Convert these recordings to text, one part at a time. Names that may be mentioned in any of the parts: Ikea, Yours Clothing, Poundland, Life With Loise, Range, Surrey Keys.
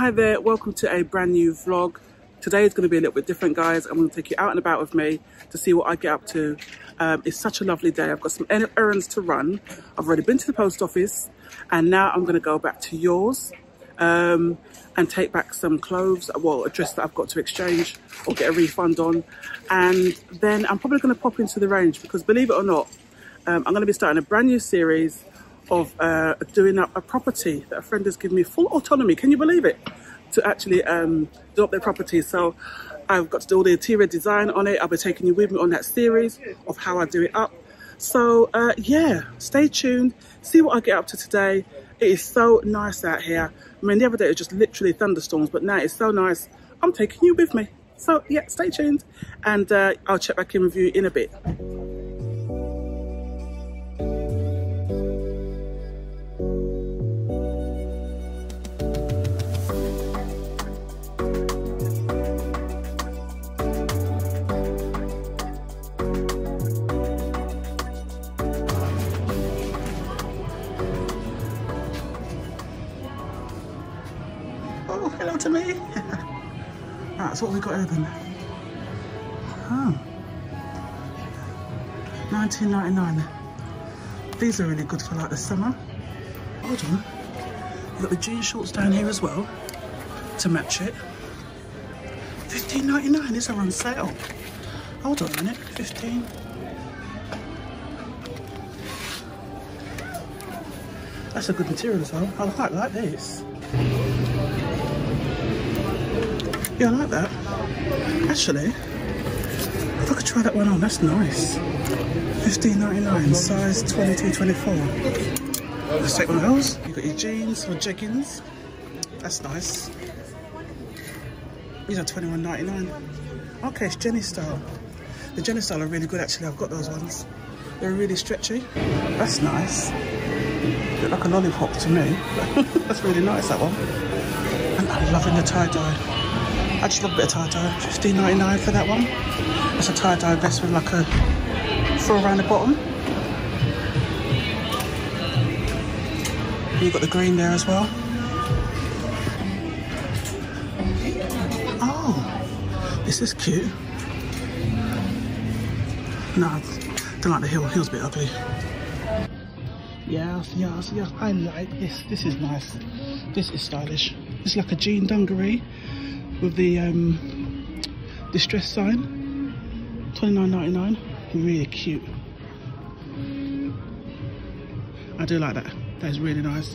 Hi there, welcome to a brand new vlog. Today is going to be a little bit different, guys. I'm going to take you out and about with me to see what I get up to. It's such a lovely day. I've got some errands to run. I've already been to the post office and now I'm going to go back to Yours and take back some clothes, well, a dress that I've got to exchange or get a refund on. And then I'm probably going to pop into the Range because, believe it or not, I'm going to be starting a brand new series of doing up a property that a friend has given me full autonomy, can you believe it, to actually do up their property. So I've got to do all the interior design on it. I'll be taking you with me on that series of how I do it up. So yeah, stay tuned, see what I get up to today. It is so nice out here. I mean, the other day it was just literally thunderstorms, but now it's so nice. I'm taking you with me. So yeah, stay tuned and I'll check back in with you in a bit. Hello to me. That's what we got here then. Huh. $19.99. These are really good for like the summer. Hold on. We've got the jean shorts down here as well to match it. $15.99. These are on sale. Hold on a minute. 15. That's a good material as well. I quite like this. Yeah, I like that. Actually, if I could try that one on, that's nice. $15.99, size 22-24. Let's take one of those. You've got your jeans or jeggings. That's nice. These are $21.99. Okay, it's Jenny style. The Jenny style are really good, actually. I've got those ones. They're really stretchy. That's nice. They look like a lollipop to me. That's really nice, that one. And I'm loving the tie-dye. I just love a bit of tie-dye. $15.99 for that one. That's a tie-dye vest with like a frill around the bottom. You've got the green there as well. Oh, this is cute. No, I don't like the heel. The heel's a bit ugly. Yes. I like this. This is nice. This is stylish. It's like a jean dungaree with the distress sign. $29.99, really cute. I do like that. That is really nice.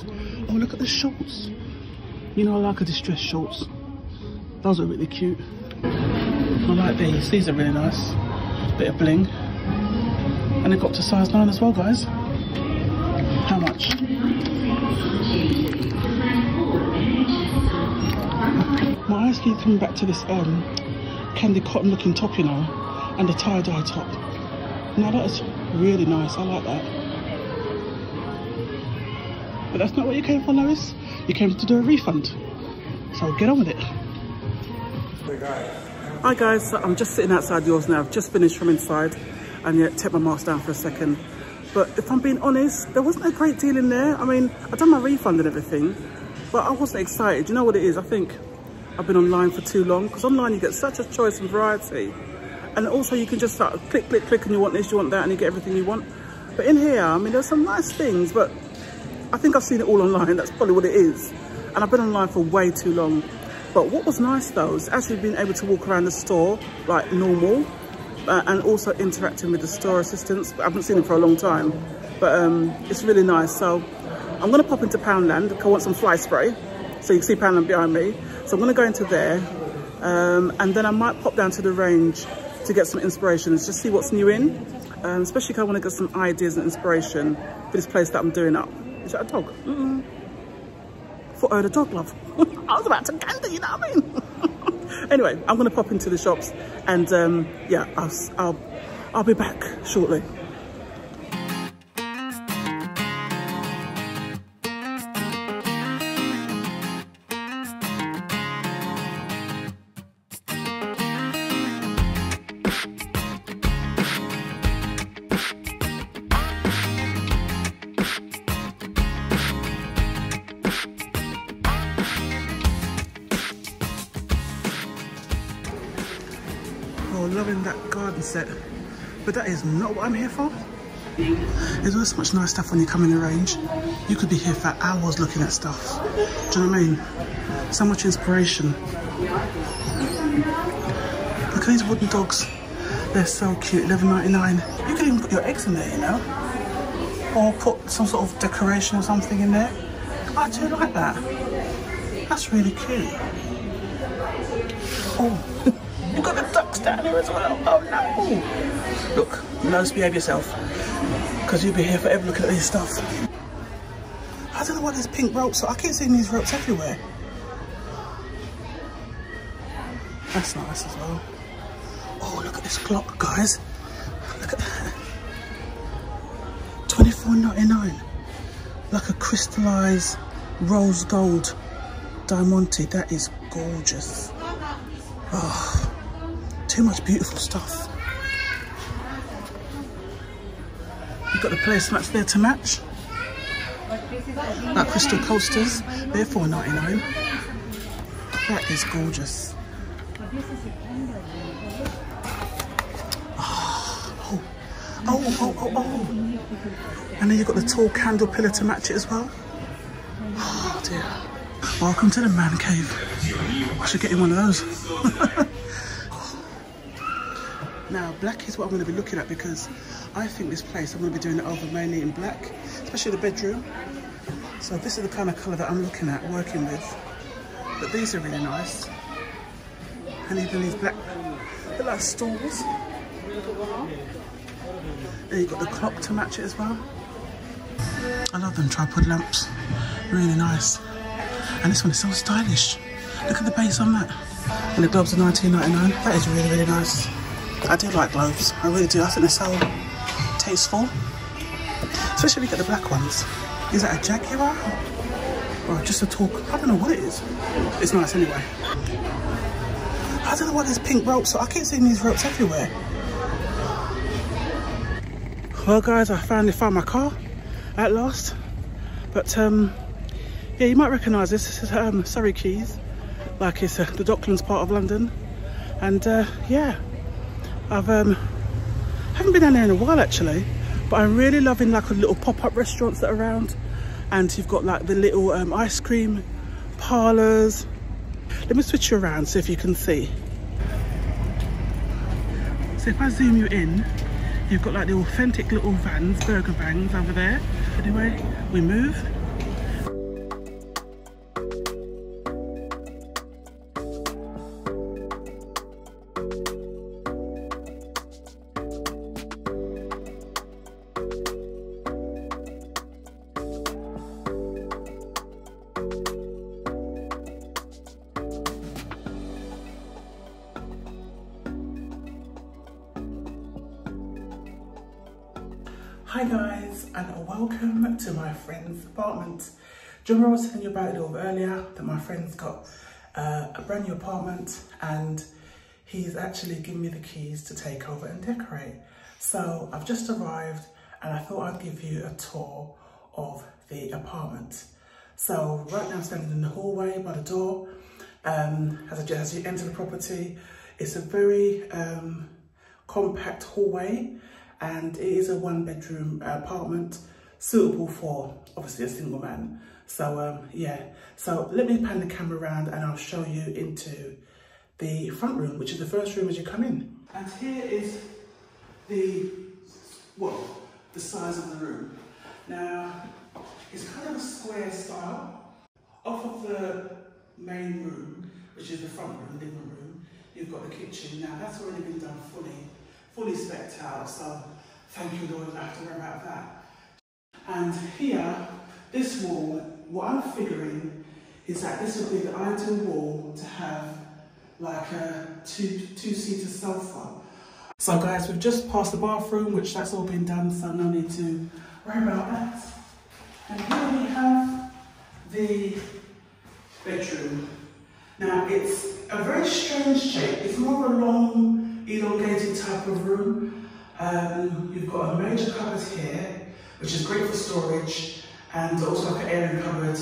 Oh, look at the shorts. You know, I like a distress shorts. Those are really cute. I like these. These are really nice. Bit of bling. And it got to size 9 as well, guys. How much? My eyes keep coming back to this candy cotton looking top, you know, and the tie-dye top. Now that is really nice, I like that. But that's not what you came for, Lois. You came to do a refund. So get on with it. Hi guys, so I'm just sitting outside Yours now. I've just finished from inside and yeah, take my mask down for a second. But if I'm being honest, there wasn't a great deal in there. I mean, I've done my refund and everything, but I wasn't excited. You know what it is, I think I've been online for too long, because online you get such a choice and variety, and also you can just start click click click and you want this, you want that, and you get everything you want. But in here, I mean, there's some nice things, but I think I've seen it all online. That's probably what it is, and I've been online for way too long. But what was nice though is actually being able to walk around the store like normal, and also interacting with the store assistants. I haven't seen them for a long time, but it's really nice. So I'm going to pop into Poundland because I want some fly spray. So you can see Poundland behind me. So I'm gonna go into there and then I might pop down to the Range to get some inspirations, just see what's new in, especially because I wanna get some ideas and inspiration for this place that I'm doing up. Is that a dog? Mm-mm. For her, the dog, love. I was about to gander, you know what I mean? Anyway, I'm gonna pop into the shops and yeah, I'll be back shortly. garden set, but that is not what I'm here for. There's always so much nice stuff when you come in the Range. You could be here for hours looking at stuff. Do you know what I mean? So much inspiration. Look at these wooden dogs. They're so cute, $11.99. You can even put your eggs in there, you know? Or put some sort of decoration or something in there. I do like that. That's really cute. Oh, you've got the ducks down here as well. Oh no. Look, nose, behave yourself. Because you'll be here forever looking at this stuff. I don't know why there's pink ropes. I keep seeing these ropes everywhere. That's nice as well. Oh, look at this clock, guys. Look at that. $24.99. Like a crystallized rose gold diamante. That is gorgeous. Oh, too much beautiful stuff. You've got the placemats there to match. Like crystal coasters, they're $4.99. That is gorgeous. Oh, oh, oh, oh, oh. And then you've got the tall candle pillar to match it as well. Oh dear. Welcome to the man cave. I should get in one of those. Now, black is what I'm going to be looking at because I think this place, I'm going to be doing it over mainly in black, especially the bedroom. So this is the kind of colour that I'm looking at, working with. But these are really nice. And even these black, they're like stools. And you've got the clock to match it as well. I love them tripod lamps. Really nice. And this one is so stylish. Look at the base on that. And the gloves are $19.99. That is really, really nice. I do like gloves. I really do. I think they're so tasteful. Especially if you get the black ones. Is that a jaguar? Or just a talk? I don't know what it is. It's nice anyway. I don't know why there's pink ropes. So I keep seeing these ropes everywhere. Well, guys, I finally found my car at last. But, yeah, you might recognise this. This is Surrey Keys, like it's the Docklands part of London. And yeah, I've haven't been down there in a while actually, but I'm really loving like the little pop-up restaurants that are around, and you've got like the little ice cream parlours. Let me switch you around so if you can see. So if I zoom you in, you've got like the authentic little vans, burger vans over there. Anyway, we move. Hi guys, and welcome to my friend's apartment. Do you remember I was telling you about it a little earlier, that my friend's got a brand new apartment and he's actually given me the keys to take over and decorate. So I've just arrived and I thought I'd give you a tour of the apartment. So right now I'm standing in the hallway by the door. As you enter the property, it's a very compact hallway. And it is a one-bedroom apartment, suitable for, obviously, a single man. So, yeah. So, let me pan the camera around and I'll show you into the front room, which is the first room as you come in. And here is the, well, the size of the room. Now, it's kind of a square style. Off of the main room, which is the front room, living room, you've got the kitchen. Now, that's already been done fully specced out, so thank you Lord, I have to worry about that. And here, this wall, what I'm figuring is that this would be the ideal wall to have like a two-seater sofa. So guys, we've just passed the bathroom, which that's all been done, so no need to worry about that. And here we have the bedroom. Now it's a very strange shape, it's more of a long, elongated type of room. You've got a major cupboard here, which is great for storage, and also like an airing cupboard.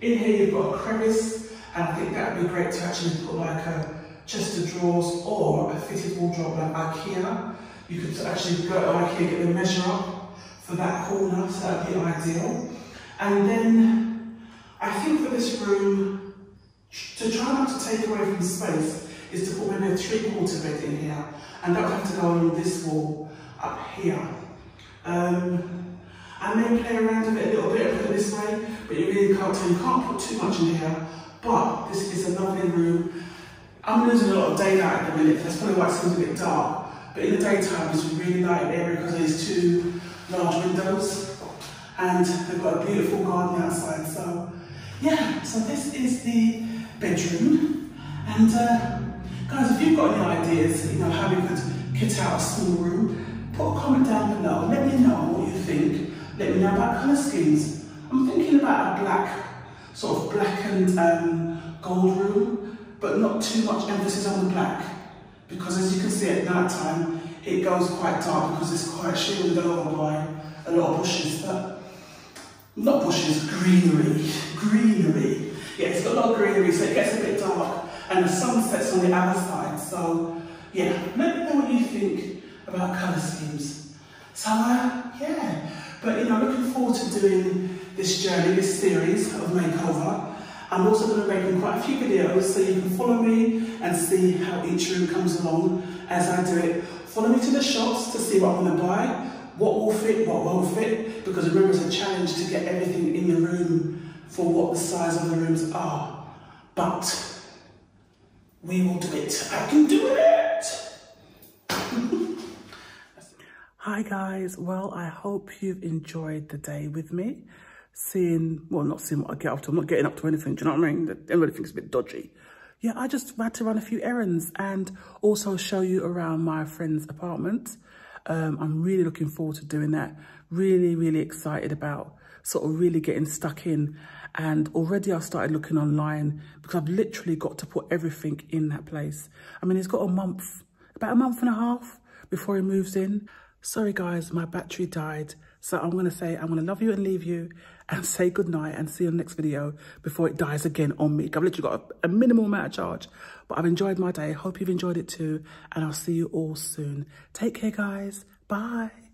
In here you've got a crevice, and I think that would be great to actually put like a just the drawers, or a fitted wardrobe like Ikea. You could actually go to Ikea, get the measure up for that corner, so that'd be ideal. And then I think for this room, to try not to take away from space, is to put maybe a 3/4 bed in here, and that would have to go on this wall up here. And then play around with it a little bit, put it this way, but you really can't tell, you can't put too much in here. But this is a lovely room. I'm losing a lot of daylight at the minute, that's probably why it seems a bit dark. But in the daytime it's a really light area because of these two large windows, and they've got a beautiful garden outside. So yeah, so this is the bedroom. And guys, if you've got any ideas, you know, how we could kit out a small room, put a comment down below. Let me know what you think. Let me know about colour schemes. I'm thinking about a black, sort of blackened gold room, but not too much emphasis on the black, because as you can see at night time, it goes quite dark because it's quite shielded over by a lot of bushes, but not bushes, greenery. Yeah, it's got a lot of greenery, so it gets a bit dark, and the sun sets on the other side. So yeah, let me know what you think about colour schemes. So yeah, but you know, looking forward to doing this journey, this series of makeover. I'm also going to be making quite a few videos, so you can follow me and see how each room comes along as I do it. Follow me to the shops to see what I'm going to buy, what will fit, what won't fit, because remember it's a challenge to get everything in the room for what the size of the rooms are. But we will do it. I can do it! Hi guys, well I hope you've enjoyed the day with me. Not seeing what I get up to. I'm not getting up to anything, do you know what I mean? Everybody thinks it's a bit dodgy. Yeah, I just had to run a few errands and also show you around my friend's apartment. I'm really looking forward to doing that. Really, really excited about sort of really getting stuck in. And already I've started looking online because I've literally got to put everything in that place. I mean, he's got about a month and a half before he moves in. Sorry guys, my battery died. So I'm going to say, I'm going to love you and leave you and say goodnight and see you in the next video before it dies again on me. I've literally got a minimal amount of charge, but I've enjoyed my day. Hope you've enjoyed it too. And I'll see you all soon. Take care, guys. Bye.